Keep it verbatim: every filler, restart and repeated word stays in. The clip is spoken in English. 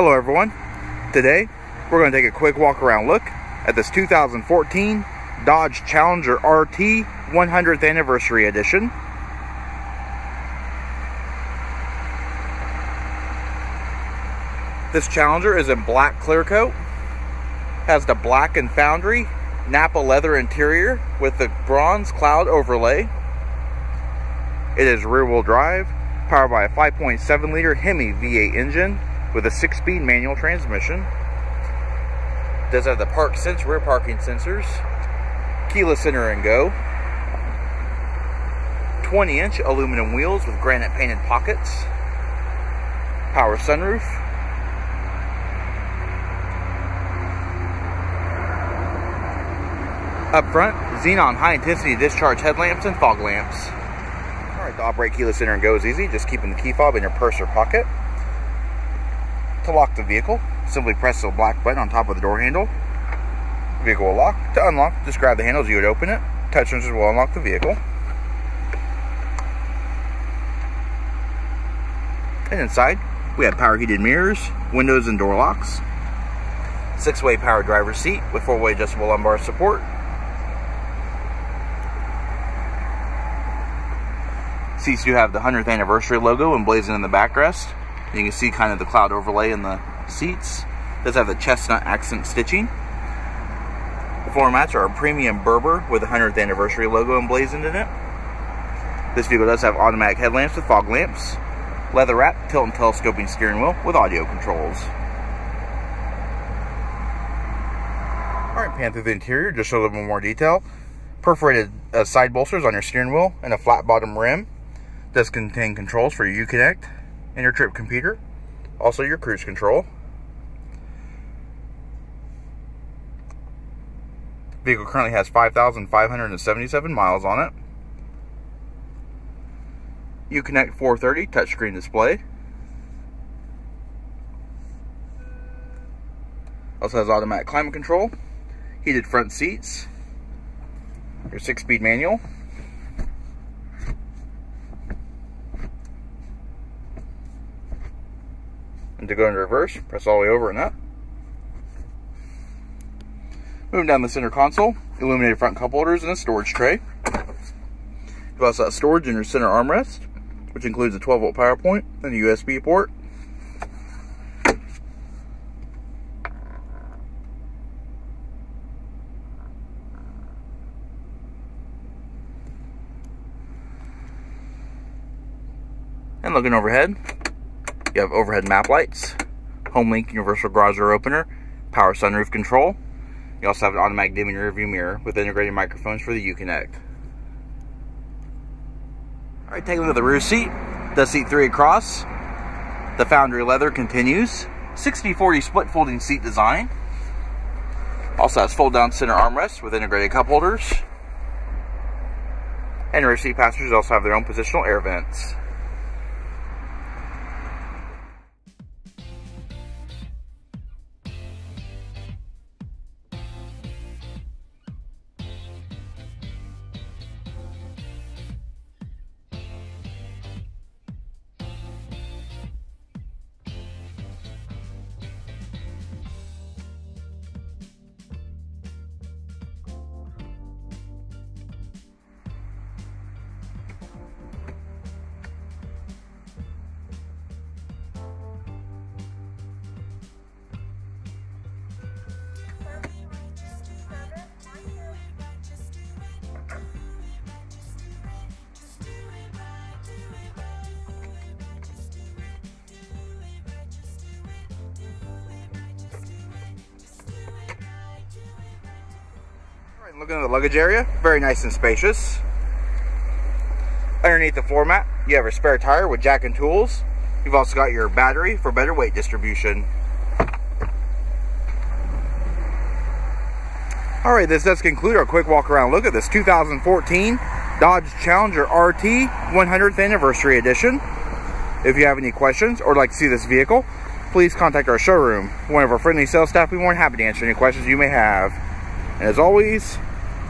Hello everyone. Today we're going to take a quick walk around look at this two thousand fourteen Dodge Challenger R T one hundredth Anniversary Edition. This Challenger is in black clear coat, has the black and foundry Nappa leather interior with the bronze cloud overlay. It is rear wheel drive, powered by a five point seven liter Hemi V eight engine with a six-speed manual transmission. It does have the park sense, rear parking sensors, keyless enter and go, twenty inch aluminum wheels with granite painted pockets, power sunroof, up front xenon high intensity discharge headlamps and fog lamps. All right, to operate keyless enter and go is easy, just keeping the key fob in your purse or pocket. To lock the vehicle, simply press the black button on top of the door handle. The vehicle will lock. To unlock, just grab the handle as you would open it. Touch sensors will unlock the vehicle. And inside, we have power heated mirrors, windows and door locks, six-way power driver's seat with four-way adjustable lumbar support, seats do have the one hundredth anniversary logo emblazoned in the backrest. You can see kind of the cloud overlay in the seats. It does have the chestnut accent stitching. The floor mats are a premium Berber with the one hundredth anniversary logo emblazoned in it. This vehicle does have automatic headlamps with fog lamps, leather wrap, tilt and telescoping steering wheel with audio controls. All right, pan through the interior just to show a little bit more detail. Perforated uh, side bolsters on your steering wheel and a flat bottom rim. It does contain controls for your Uconnect and your trip computer, also your cruise control. The vehicle currently has five thousand five hundred seventy-seven miles on it. Uconnect four thirty touchscreen display. Also has automatic climate control, heated front seats, your six-speed manual. And to go into reverse, press all the way over and up. Moving down the center console, illuminated front cup holders and a storage tray. You also have storage in your center armrest, which includes a twelve volt power point and a U S B port. And looking overhead, you have overhead map lights, HomeLink universal garage door opener, power sunroof control. You also have an automatic dimming rearview mirror with integrated microphones for the Uconnect. All right, taking a look at the rear seat. Does seat three across. The foundry leather continues. sixty forty split folding seat design. Also has fold down center armrests with integrated cup holders. And rear seat passengers also have their own positional air vents. Looking at the luggage area, very nice and spacious. Underneath the floor mat, you have a spare tire with jack and tools. You've also got your battery for better weight distribution. All right, this does conclude our quick walk around look at this two thousand fourteen Dodge Challenger R T one hundredth Anniversary Edition. If you have any questions or would like to see this vehicle, please contact our showroom. One of our friendly sales staff will be more than happy to answer any questions you may have. And as always,